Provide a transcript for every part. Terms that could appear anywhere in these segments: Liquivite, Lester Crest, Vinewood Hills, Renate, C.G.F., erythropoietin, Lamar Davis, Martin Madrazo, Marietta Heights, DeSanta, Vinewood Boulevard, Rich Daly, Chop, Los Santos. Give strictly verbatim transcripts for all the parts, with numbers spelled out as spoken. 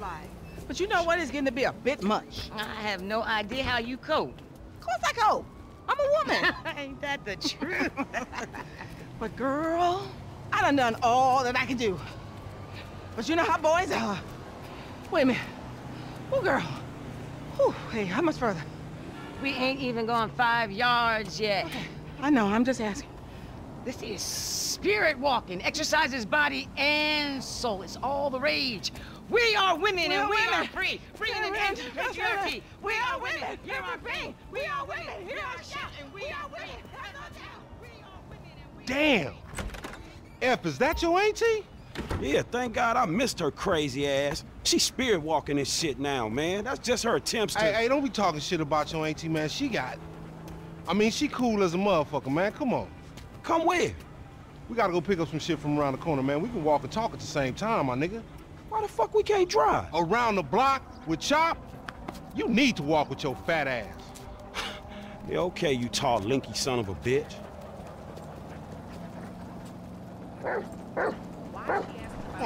life. But you know what? It's getting to be a bit much. I have no idea how you cope. Of course I cope. I'm a woman. Ain't that the truth? But girl, I done done all that I can do. But you know how boys are. Wait a minute. Oh, girl. Whew, hey, how much further? We ain't even going five yards yet. Okay. I know, I'm just asking. This is spirit walking. Exercises body and soul. It's all the rage. We are women we and are we women. are free. Free in the name of patriarchy. We are women. You're our pain. We are women. Hear our shout. And we are women. Have no doubt. We are women and we Damn. F, is that your auntie? Yeah, thank God I missed her crazy ass. She's spirit walking this shit now, man. That's just her attempts to... Hey, hey, don't be talking shit about your auntie, man. She got... I mean, she cool as a motherfucker, man. Come on. Come where? We gotta go pick up some shit from around the corner, man. We can walk and talk at the same time, my nigga. Why the fuck we can't drive? Around the block with Chop? You need to walk with your fat ass. Yeah, okay, you tall, lanky son of a bitch. Come on,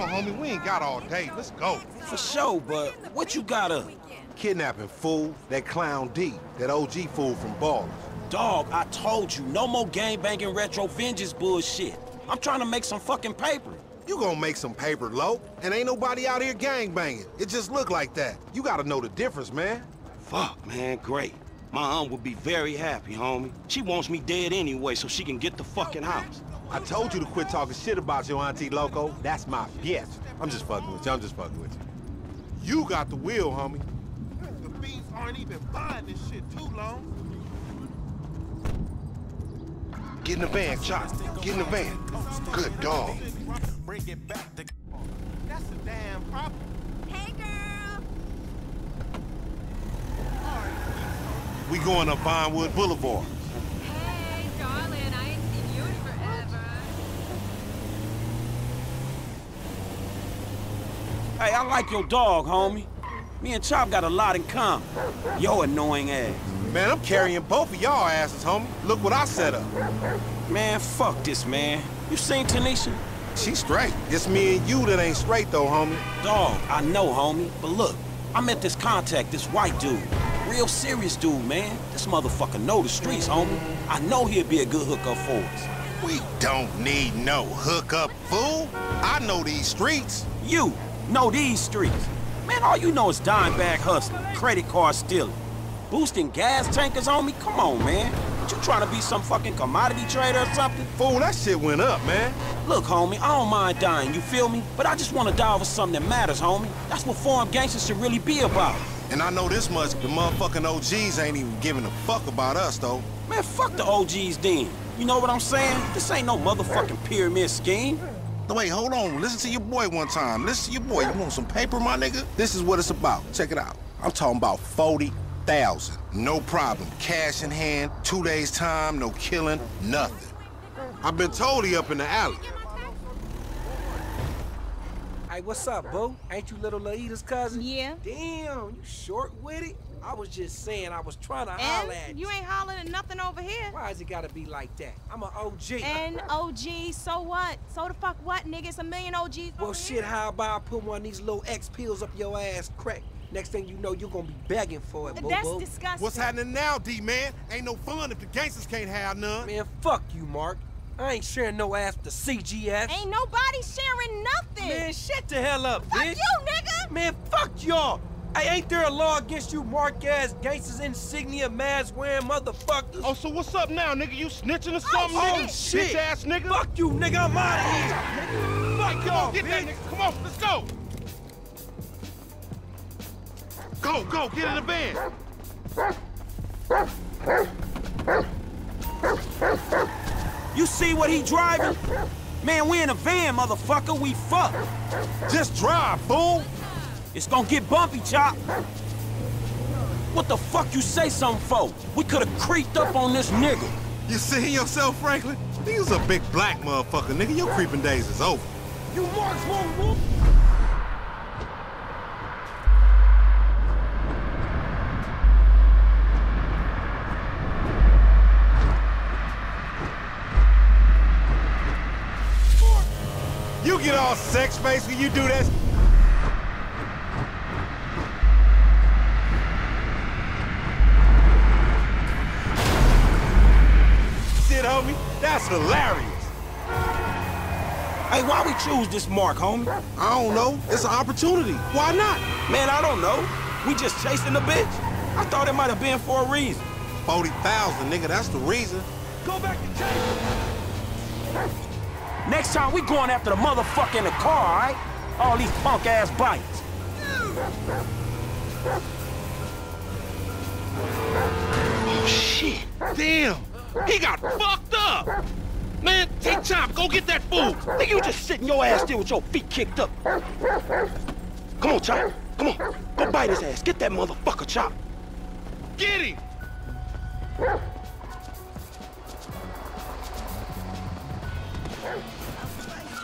homie, we ain't got all day. Let's go. For sure, but what you got up? Kidnapping, fool. That clown D. That O G fool from Ballers. Dog, I told you, no more gangbanging retro vengeance bullshit. I'm trying to make some fucking paper. You gonna make some paper, Lo. And ain't nobody out here gangbanging. It just look like that. You gotta know the difference, man. Fuck, man, great. My aunt would be very happy, homie. She wants me dead anyway so she can get the fucking house. I told you to quit talking shit about your auntie, Loco. That's my bitch. I'm just fucking with you, I'm just fucking with you. You got the wheel, homie. The fiends aren't even buying this shit too long. Get in the van, Chop. Get in the van. Good dog. Bring it back to... That's a damn problem. Hey, girl! We going up Vinewood Boulevard. Hey, darling, I ain't seen you in forever. Hey, I like your dog, homie. Me and Chop got a lot in common. Yo, annoying ass. Man, I'm carrying both of y'all asses, homie. Look what I set up. Man, fuck this, man. You seen Tanisha? She's straight. It's me and you that ain't straight, though, homie. Dog, I know, homie. But look, I met this contact, this white dude. Real serious dude, man. This motherfucker know the streets, homie. I know he'll be a good hookup for us. We don't need no hookup, fool. I know these streets. You know these streets. Man, all you know is dime bag hustling, credit card stealing. Boosting gas tankers on me? Come on, man. You trying to be some fucking commodity trader or something? Fool, that shit went up, man. Look, homie, I don't mind dying, you feel me? But I just want to die over something that matters, homie. That's what foreign gangsters should really be about. And I know this much, the motherfucking O Gs ain't even giving a fuck about us, though. Man, fuck the O Gs then. You know what I'm saying? This ain't no motherfucking pyramid scheme. Wait, hold on. Listen to your boy one time. Listen to your boy. You want some paper, my nigga? This is what it's about. Check it out. I'm talking about forty thousand. No problem. Cash in hand, two days time, no killing, nothing. I've been told he up in the alley. Hey, what's up, boo? Ain't you little Laita's cousin? Yeah. Damn, you short with it? I was just saying I was trying to and holler at you. You ain't hollering at nothing over here. Why has it gotta be like that? I'm an O G. An O G, so what? So the fuck what, nigga? It's a million O Gs. Well, shit, here. How about I put one of these little X pills up your ass crack? Next thing you know, you're gonna be begging for it, boo-boo. That's disgusting. What's happening now, D-man? Ain't no fun if the gangsters can't have none. Man, fuck you, Mark. I ain't sharing no ass to C G F. Ain't nobody sharing nothing. Man, shut the hell up, fuck bitch. Fuck you, nigga! Man, fuck y'all. Hey, ain't there a law against you Mark-ass gangsters, insignia, mask-wearing motherfuckers? Oh, so what's up now, nigga? You snitching or something, oh, nigga? Oh, shit. Bitch-ass nigga. Fuck you, nigga. I'm out of here. Fuck y'all, bitch. Get that nigga. Come on, let's go. Go, go, get in the van! You see what he driving? Man, we in a van, motherfucker. We fucked. Just drive, fool. It's gonna get bumpy, Chop. What the fuck you say something for? We could have creeped up on this nigga. You seeing yourself, Franklin? He's a big black motherfucker, nigga. Your creeping days is over. You marks won't move. You get all sex-faced when you do that. That's hilarious. Hey, why we choose this mark, homie? I don't know. It's an opportunity. Why not? Man, I don't know. We just chasing the bitch. I thought it might have been for a reason. forty thousand, nigga, that's the reason. Go back to chasing. Next time, we going after the motherfucker in the car, all right? All these punk-ass bites. Oh, shit. Damn. He got fucked up. Man, take time. Go get that food. Nigga, you just sitting your ass there with your feet kicked up. Come on, Chop. Come on. Go bite his ass. Get that motherfucker, Chop. Get him.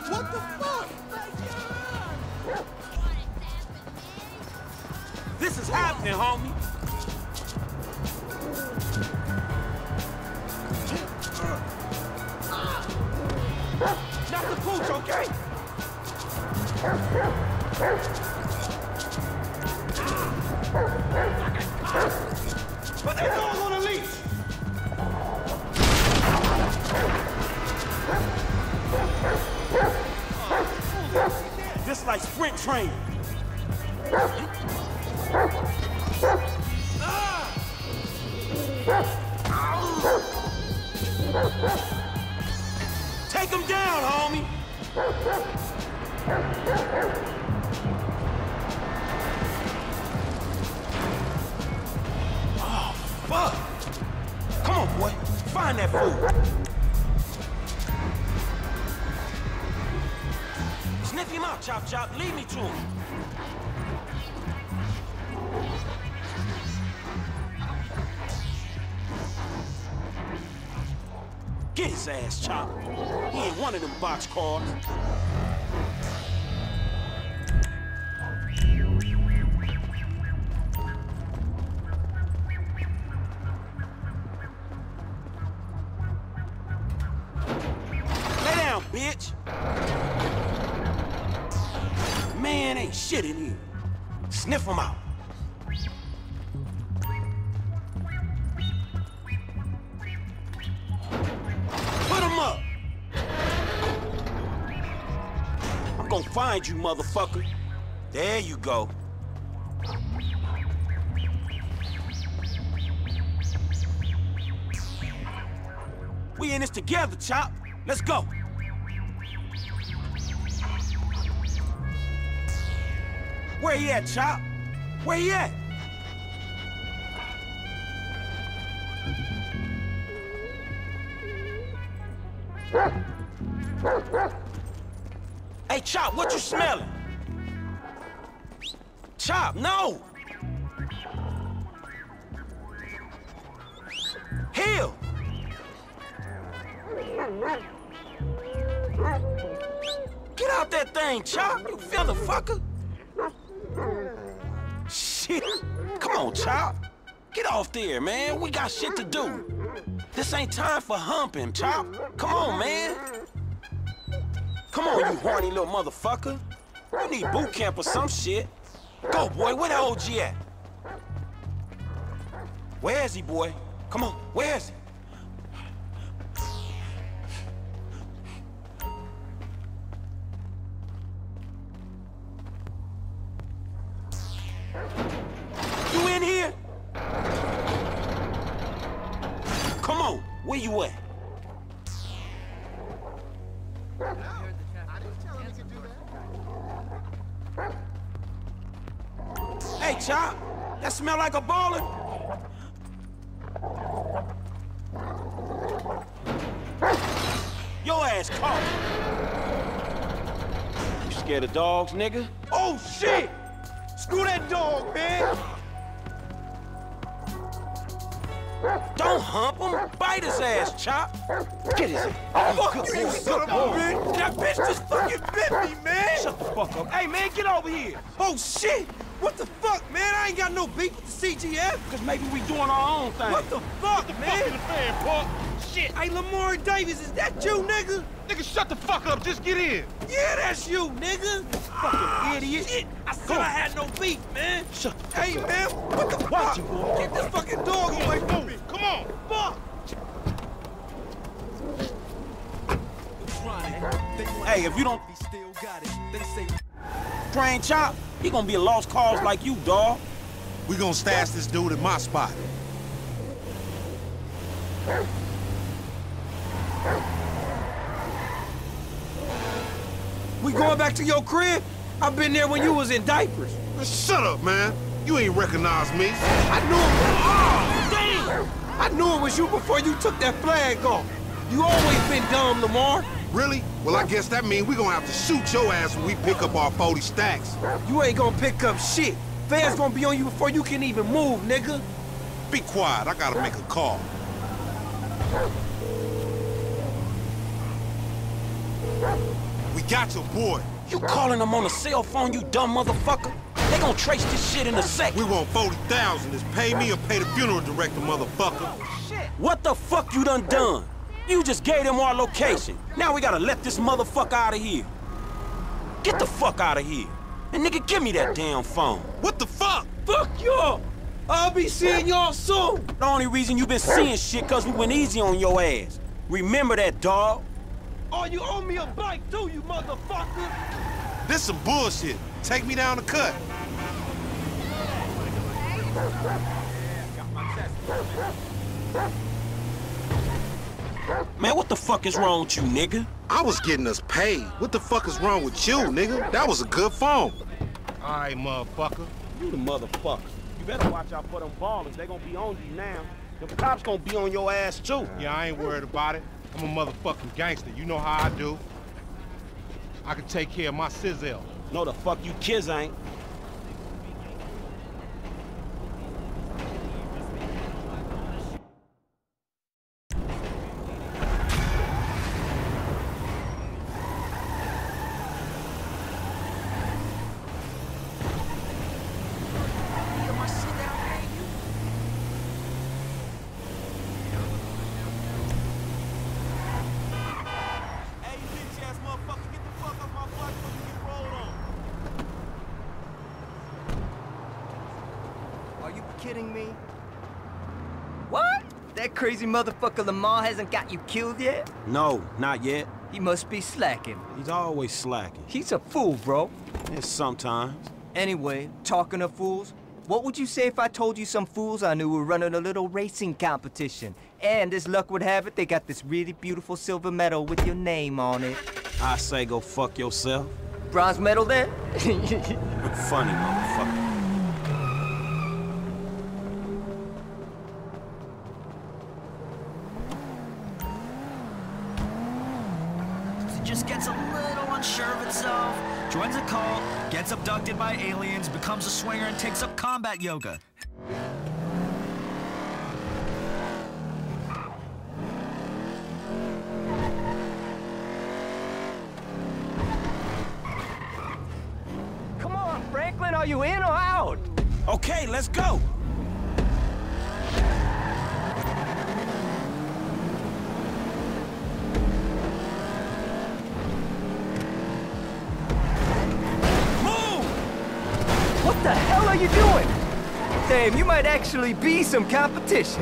What the fuck? This is happening, homie. Not the pooch, okay? But they're all on a leash. This is like sprint training. Take him down, homie! Oh, fuck! Come on, boy. Find that fool. Sniff him out, Chop Chop. Lead me to him. Get his ass, Chop. He ain't one of them box cars. Lay down, bitch. Man, ain't shit in here. Sniff him out. Gonna find you, motherfucker. There you go. We in this together, Chop. Let's go. Where he at, Chop? Where he at? Hey, Chop, what you smelling? Chop, no! Hill! Get out that thing, Chop, you motherfucker! Shit! Come on, Chop! Get off there, man, we got shit to do! This ain't time for humping, Chop! Come on, man! Come on, you horny little motherfucker. You need boot camp or some shit. Go, boy, where the O G at? Where is he, boy? Come on, where is he? You in here? Come on, where you at? Hey, Chop, that smell like a baller. Your ass caught. You scared of dogs, nigga? Oh, shit! Screw that dog, man! Don't hump him. Bite his ass, Chop. Get his ass. Fuck you, son of a bitch. That bitch just fucking bit me, man. Shut the fuck up. Hey, man, get over here. Oh, shit. What the fuck, man? I ain't got no beef with the C G F. Because maybe we doing our own thing. What the fuck, man? What the fuck in the fan, punk? Shit. Hey, Lamar Davis, is that you, nigga? Nigga, shut the fuck up. Just get in. Yeah, that's you, nigga. Fucking idiot. Shit. I said I had no beef, man. Shut the fuck up. Hey, man, what the fuck? Get this fucking dog away from me. Come on. Fuck. Hey, if you don't still got it, they say train Chop, he gonna be a lost cause like you, dawg. We gonna stash this dude in my spot. We going back to your crib? I've been there when you was in diapers. Shut up, man. You ain't recognized me. I knew it was... Oh, damn! I knew it was you before you took that flag off. You always been dumb, Lamar. Really? Well, I guess that means we gonna have to shoot your ass when we pick up our forty stacks. You ain't gonna pick up shit. Fans gonna be on you before you can even move, nigga. Be quiet. I gotta make a call. We got your boy. You calling them on a cell phone, you dumb motherfucker? They gonna trace this shit in a sec. We want forty thousand. Just pay me or pay the funeral director, motherfucker. Oh, shit. What the fuck you done done? You just gave them our location. Now we gotta let this motherfucker out of here. Get the fuck out of here. And nigga, give me that damn phone. What the fuck? Fuck y'all. I'll be seeing y'all soon. The only reason you been seeing shit cause we went easy on your ass. Remember that, dog. Oh, you owe me a bike too, you motherfucker! This some bullshit. Take me down the cut. Man, what the fuck is wrong with you, nigga? I was getting us paid. What the fuck is wrong with you, nigga? That was a good phone. All right, motherfucker. You the motherfucker. You better watch out for them ballers. They gonna be on you now. The cops gonna be on your ass too. Yeah, I ain't worried about it. I'm a motherfucking gangster. You know how I do. I can take care of my sizzle. No the fuck you kids ain't. Kidding me? What? That crazy motherfucker Lamar hasn't got you killed yet? No, not yet. He must be slacking. He's always slacking. He's a fool, bro. Yeah, sometimes. Anyway, talking of fools, what would you say if I told you some fools I knew were running a little racing competition? And as luck would have it, they got this really beautiful silver medal with your name on it. I say go fuck yourself. Bronze medal then? Funny motherfucker. Just gets a little unsure of itself, joins a cult, gets abducted by aliens, becomes a swinger, and takes up combat yoga. Come on, Franklin, are you in or out? Okay, let's go. What the hell are you doing? Damn, you might actually be some competition.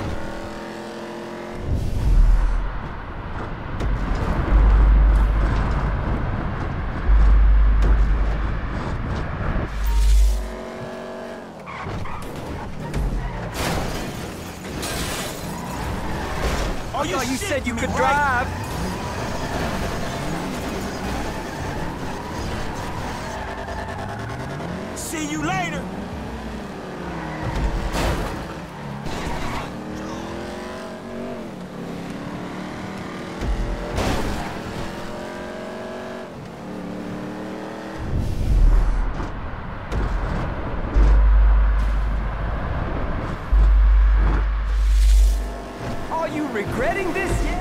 Oh, you, you said you could drive. Right? See you later. Are you regretting this yet?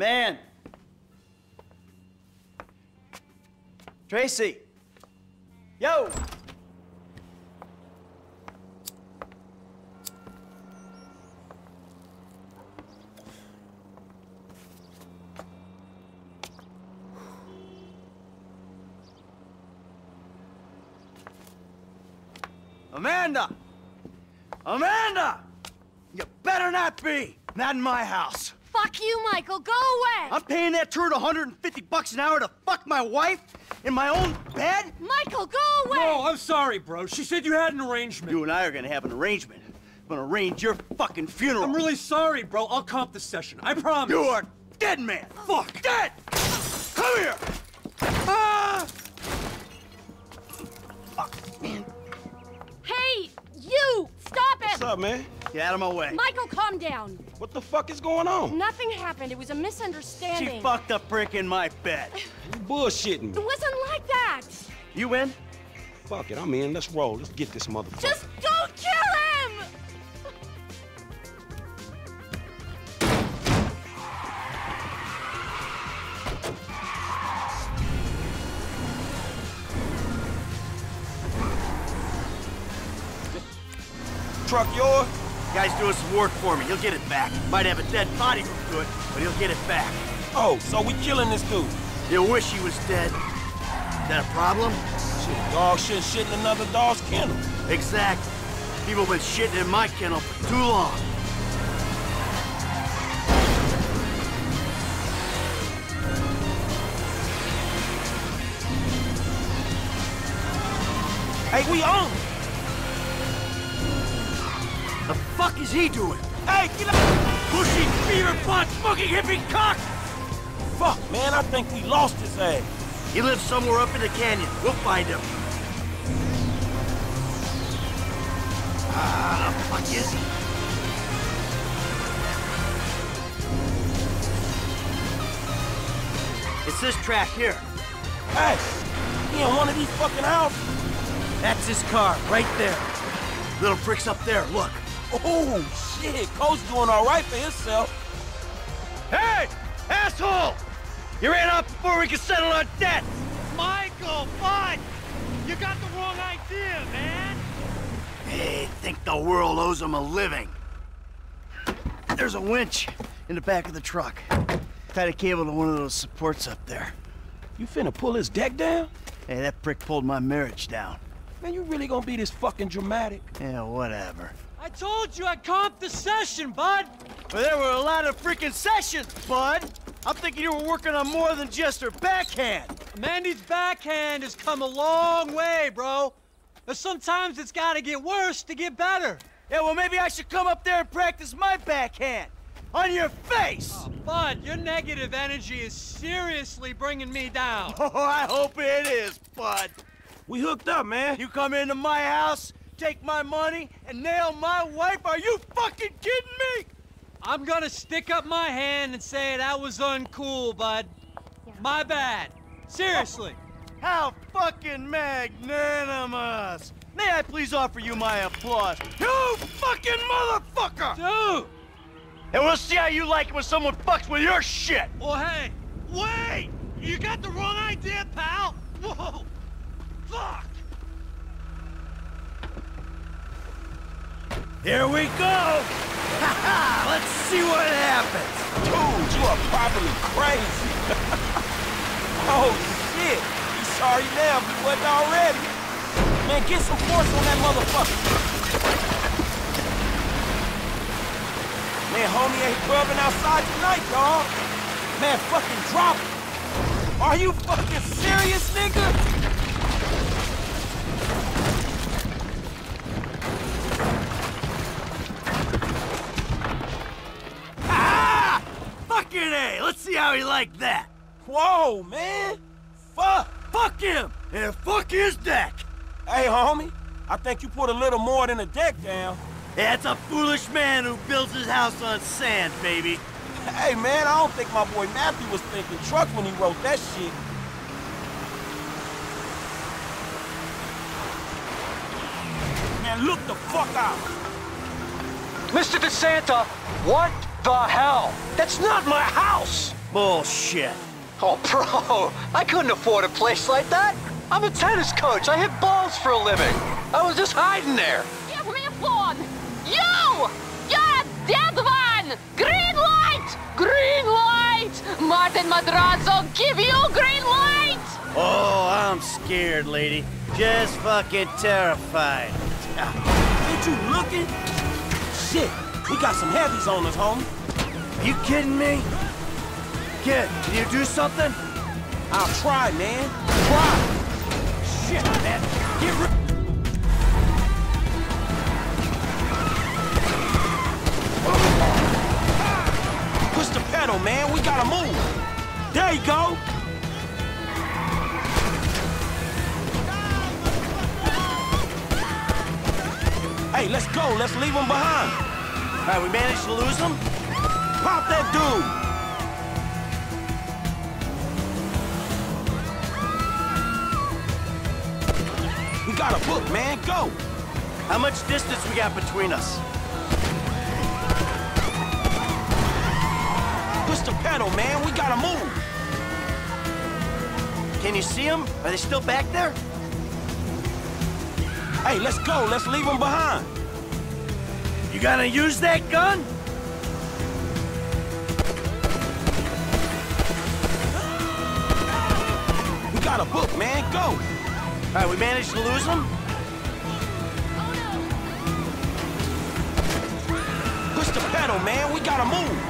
man. Tracy. Yo. Amanda! Amanda! You better not be! Not in my house! Fuck you, Michael! Go away! I'm paying that turd a hundred fifty bucks an hour to fuck my wife in my own bed? Michael, go away! No, I'm sorry, bro. She said you had an arrangement. You and I are gonna have an arrangement. I'm gonna arrange your fucking funeral. I'm really sorry, bro. I'll comp this session. I promise. You are dead, man! Fuck! Dead! Come here! Ah! Fuck, man. Hey, you! Stop it! What's up, man? Get out of my way. Michael, calm down. What the fuck is going on? Nothing happened. It was a misunderstanding. She fucked a prick in my bed. You bullshitting me. It wasn't like that. You in? Fuck it, I'm in. Let's roll. Let's get this motherfucker. Just don't kill him! Truck yours? Guy's doing some work for me. He'll get it back. Might have a dead body to do it, but he'll get it back. Oh, so we killing this dude? He'll wish he was dead. Is that a problem? Shit, dog shit shitting another dog's kennel. Exactly. People been shitting in my kennel for too long. Hey, we own. The fuck is he doing? Hey, get up! Bushy, beaver, butt, fucking hippie cock! Fuck, man, I think we lost his ass. He lives somewhere up in the canyon. We'll find him. Ah, the fuck is he? It's this track here. Hey, he in one of these fucking houses. That's his car, right there. Little prick's up there, look. Oh, shit, Cole's doing all right for himself. Hey, asshole! You ran off before we could settle our debt! Michael, fuck! You got the wrong idea, man! Hey, think the world owes him a living. There's a winch in the back of the truck. Tied a cable to one of those supports up there. You finna pull his deck down? Hey, that prick pulled my marriage down. Man, you really gonna be this fucking dramatic? Yeah, whatever. I told you I comped the session, bud! Well, there were a lot of freaking sessions, bud! I'm thinking you were working on more than just her backhand! Mandy's backhand has come a long way, bro! But sometimes it's gotta get worse to get better! Yeah, well, maybe I should come up there and practice my backhand! On your face! Oh, bud, your negative energy is seriously bringing me down! Oh, I hope it is, bud! We hooked up, man! You come into my house, take my money and nail my wife? Are you fucking kidding me? I'm gonna stick up my hand and say that was uncool, bud. Yeah. My bad. Seriously. Oh, how fucking magnanimous. May I please offer you my applause? You fucking motherfucker! Dude! And we'll see how you like it when someone fucks with your shit. Well, hey, wait! You got the wrong idea, pal! Whoa! Fuck! Here we go! Ha ha! Let's see what happens! Dude, you are probably crazy! Oh, shit! He's sorry now if he wasn't already! Man, get some force on that motherfucker! Man, homie ain't clubbing outside tonight, dawg! Man, fucking drop it! Are you fucking serious, nigga? A. Let's see how he liked that. Whoa, man. Fuck. Fuck him. And fuck his deck. Hey, homie. I think you put a little more than a deck down. Yeah, that's a foolish man who builds his house on sand, baby. Hey, man, I don't think my boy Matthew was thinking truck when he wrote that shit. Man, look the fuck out. Mister DeSanta, what? The hell? That's not my house! Bullshit. Oh, bro, I couldn't afford a place like that. I'm a tennis coach. I hit balls for a living. I was just hiding there. Give me a phone. You! You're a dead one! Green light! Green light! Martin Madrazo, give you green light! Oh, I'm scared, lady. Just fucking terrified. Ain't you looking? Shit, we got some heavies on us, homie. You kidding me? Kid, can you do something? I'll try, man. Try! Shit, man. Get rid... Push the pedal, man. We gotta move. There you go. Hey, let's go. Let's leave them behind. All right, we managed to lose them. Pop that dude. We got a book, man. Go! How much distance we got between us? Push the pedal, man. We gotta move. Can you see them? Are they still back there? Hey, let's go. Let's leave them behind. You gonna use that gun? We got a book, man. Go! All right, we managed to lose them. Push the pedal, man. We gotta move.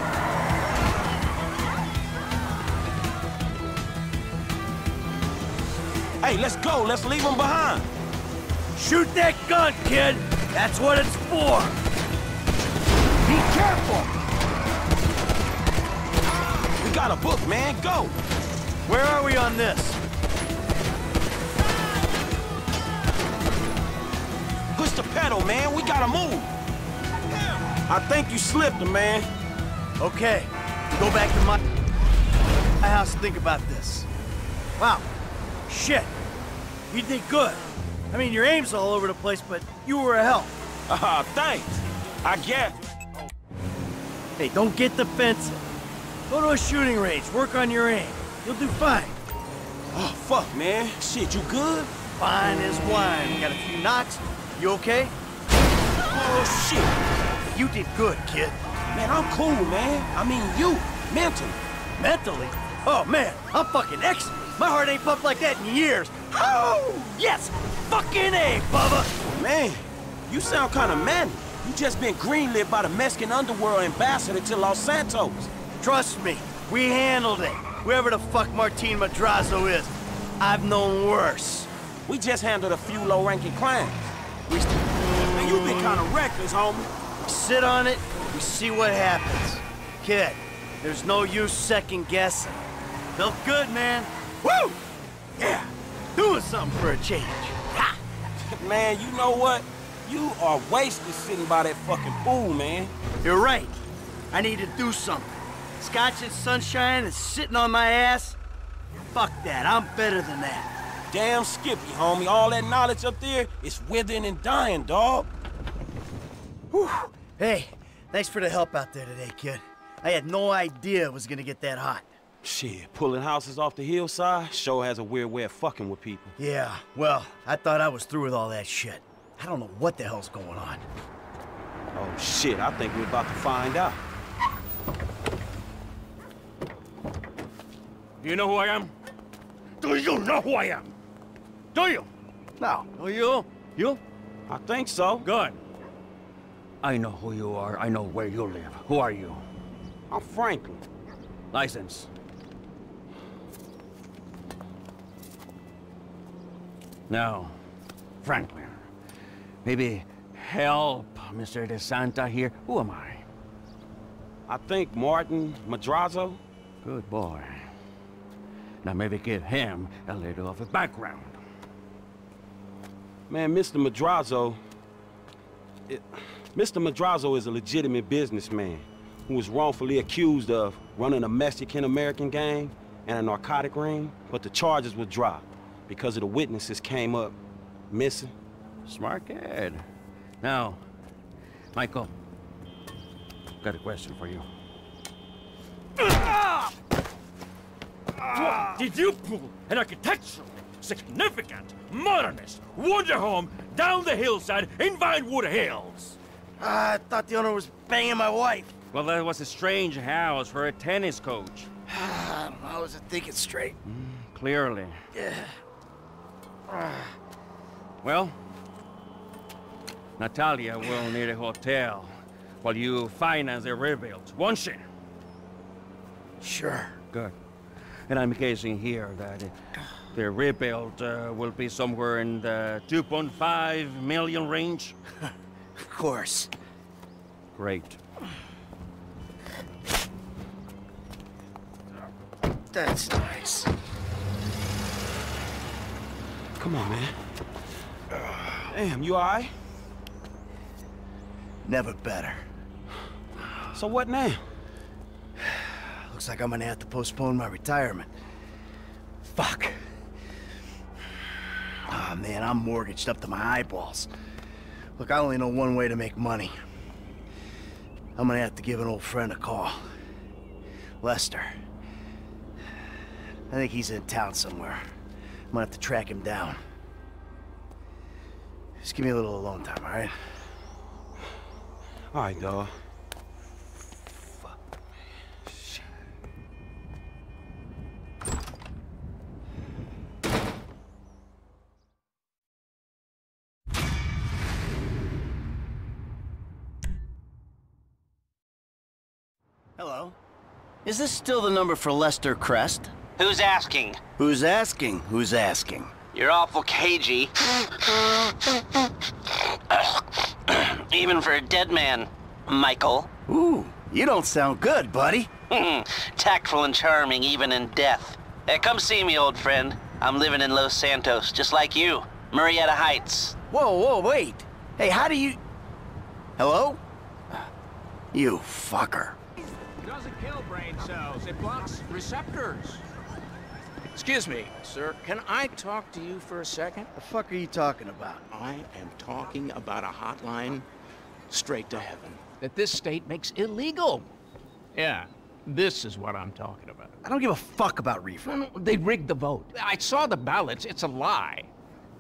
Hey, let's go. Let's leave them behind. Shoot that gun, kid. That's what it's for. Be careful. We got a book, man. Go. Where are we on this? Push the pedal, man. We gotta move. I think you slipped, man. Okay. Go back to my house and think about this. Wow. Shit. You did good. I mean, your aim's all over the place, but you were a help. Ah, uh, thanks. I guess. Hey, don't get defensive. Go to a shooting range. Work on your aim. You'll do fine. Oh, fuck, man. Shit, you good? Fine as wine. Got a few knocks. You okay? Oh, shit. You did good, kid. Man, I'm cool, man. I mean, you. Mentally. Mentally? Oh, man. I'm fucking excellent. My heart ain't pumped like that in years. Oh, yes. Fucking A, Bubba. Man, you sound kind of manly. You just been greenlit by the Mexican underworld ambassador to Los Santos. Trust me. We handled it. Whoever the fuck Martin Madrazo is, I've known worse. We just handled a few low-ranking clients. Man, you've been kind of reckless, homie. Sit on it, we see what happens. Kid, there's no use second-guessing. Felt good, man. Woo! Yeah, doing something for a change. Ha! Man, you know what? You are wasted sitting by that fucking pool, man. You're right. I need to do something. Scotch and sunshine and sitting on my ass? Fuck that, I'm better than that. Damn Skippy, homie. All that knowledge up there is withering and dying, dog. Whew. Hey, thanks for the help out there today, kid. I had no idea it was gonna get that hot. Shit, pulling houses off the hillside sure has a weird way of fucking with people. Yeah, well, I thought I was through with all that shit. I don't know what the hell's going on. Oh, shit, I think we're about to find out. Do you know who I am? Do you know who I am? Do you? No. Do you? You? I think so. Good. I know who you are. I know where you live. Who are you? I'm Franklin. License. No. Franklin. Maybe help Mister DeSanta here. Who am I? I think Martin Madrazo. Good boy. Now maybe give him a little of a background. Man, Mister Madrazo... It, Mister Madrazo is a legitimate businessman who was wrongfully accused of running a Mexican-American gang and a narcotic ring, but the charges were dropped because of the witnesses came up missing. Smart kid. Now, Michael, got a question for you. Ah. Did you prove an architectural, significant, modernist wonder home down the hillside in Vinewood Hills? Uh, I thought the owner was banging my wife. Well, that was a strange house for a tennis coach. I don't know, I wasn't thinking straight. Mm, clearly. Yeah. Uh. Well, Natalia will need a hotel while you finance the rebuild, won't she? Sure. Good. And I'm guessing here that the rebuild uh, will be somewhere in the two point five million range. Of course. Great. That's nice. Come on, man. Damn, you all right? Never better. So what now? Looks like I'm gonna have to postpone my retirement. Fuck. Ah, man, I'm mortgaged up to my eyeballs. Look, I only know one way to make money. I'm gonna have to give an old friend a call. Lester. I think he's in town somewhere. I'm gonna have to track him down. Just give me a little alone time, all right? All right, Noah. Fuck, man. Shit. Hello. Is this still the number for Lester Crest? Who's asking? Who's asking? Who's asking? You're awful cagey. Even for a dead man, Michael. Ooh, you don't sound good, buddy. Tactful and charming, even in death. Hey, come see me, old friend. I'm living in Los Santos, just like you. Marietta Heights. Whoa, whoa, wait. Hey, how do you... Hello? You fucker. It doesn't kill brain cells. It blocks receptors. Excuse me, sir. Can I talk to you for a second? The fuck are you talking about? I am talking about a hotline straight to heaven that this state makes illegal. Yeah, this is what I'm talking about. I don't give a fuck about reefer. They rigged the vote. I saw the ballots. It's a lie.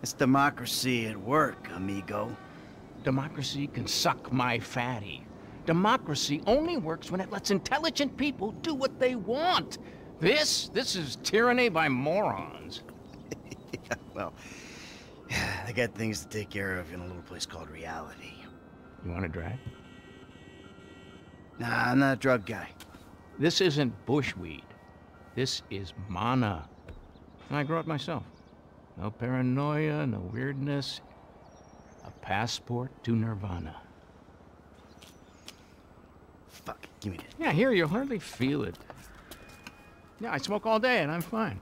It's democracy at work, amigo. Democracy can suck my fatty. Democracy only works when it lets intelligent people do what they want. This? This is tyranny by morons. Yeah, well, I got things to take care of in a little place called reality. You want to drive? Nah, I'm not a drug guy. This isn't bushweed. This is mana. And I grow it myself. No paranoia, no weirdness. A passport to nirvana. Fuck, give me that. Yeah, here, you'll hardly feel it. Yeah, I smoke all day and I'm fine.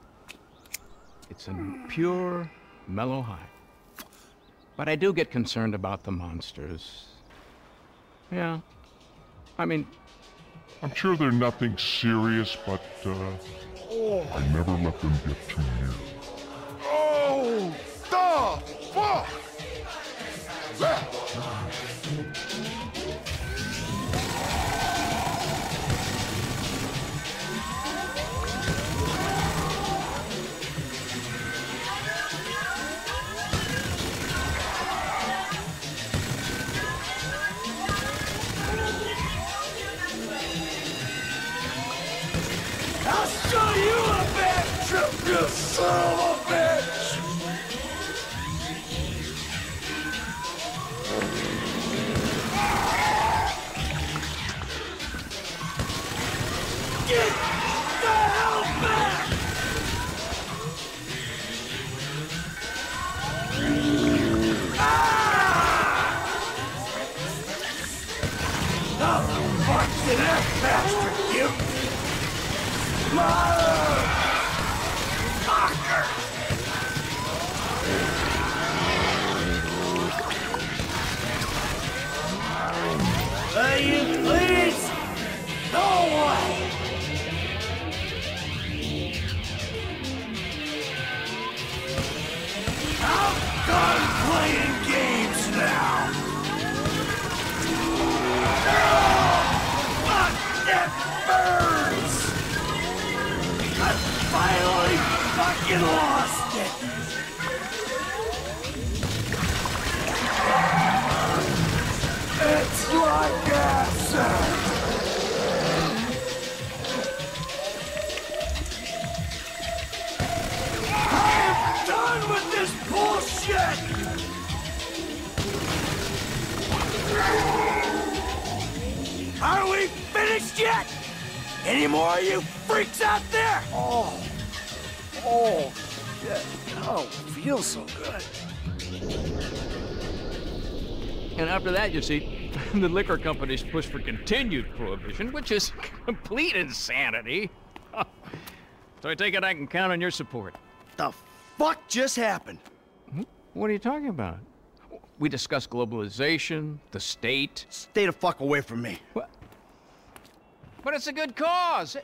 It's a pure, mellow high. But I do get concerned about the monsters. Yeah, I mean... I'm sure they're nothing serious, but, uh... Oh. I never let them get too near. Oh! The fuck! Yeah. You son of a bitch! Get the hell back! How the fuck did that bastard give me? Mother! Will you please? No one! I'm done playing games now! Oh, fuck, it burns! I'm fired! lost it! It's like acid! I am done with this bullshit! Are we finished yet? Any more of you freaks out there? Oh. Oh, shit. Oh, it feels so good. And after that, you see, the liquor companies push for continued prohibition, which is complete insanity. So I take it I can count on your support. The fuck just happened? What are you talking about? We discussed globalization, the state. Stay the fuck away from me. What? But it's a good cause.